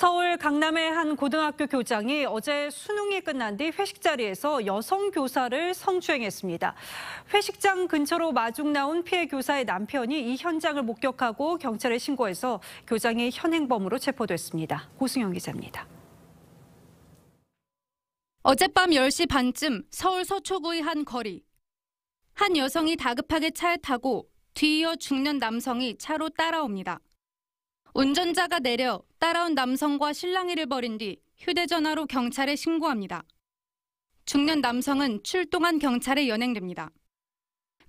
서울 강남의 한 고등학교 교장이 어제 수능이 끝난 뒤 회식 자리에서 여성 교사를 성추행했습니다. 회식장 근처로 마중 나온 피해 교사의 남편이 이 현장을 목격하고 경찰에 신고해서 교장이 현행범으로 체포됐습니다. 고승영 기자입니다. 어젯밤 10시 반쯤 서울 서초구의 한 거리. 한 여성이 다급하게 차에 타고 뒤이어 중년 남성이 차로 따라옵니다. 운전자가 내려 따라온 남성과 실랑이를 벌인 뒤 휴대전화로 경찰에 신고합니다. 중년 남성은 출동한 경찰에 연행됩니다.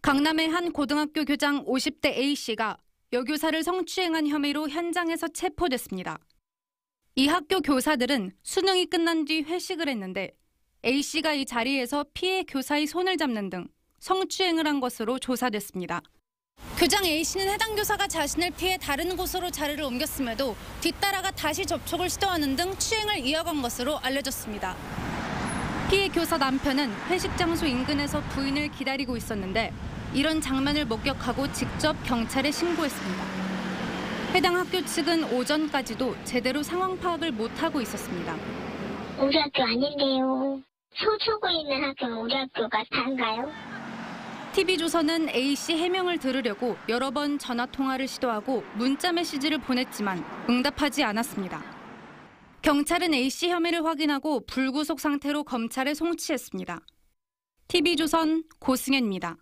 강남의 한 고등학교 교장 50대 A씨가 여교사를 성추행한 혐의로 현장에서 체포됐습니다. 이 학교 교사들은 수능이 끝난 뒤 회식을 했는데 A씨가 이 자리에서 피해 교사의 손을 잡는 등 성추행을 한 것으로 조사됐습니다. 교장 A씨는 해당 교사가 자신을 피해 다른 곳으로 자리를 옮겼음에도 뒤따라가 다시 접촉을 시도하는 등 추행을 이어간 것으로 알려졌습니다. 피해 교사 남편은 회식 장소 인근에서 부인을 기다리고 있었는데 이런 장면을 목격하고 직접 경찰에 신고했습니다. 해당 학교 측은 오전까지도 제대로 상황 파악을 못하고 있었습니다. 우리 학교 아닌데요. 서초구에 있는 학교 우리 학교가 다인가요? TV조선은 A씨 해명을 들으려고 여러 번 전화통화를 시도하고 문자 메시지를 보냈지만 응답하지 않았습니다. 경찰은 A씨 혐의를 확인하고 불구속 상태로 검찰에 송치했습니다. TV조선 고승현입니다.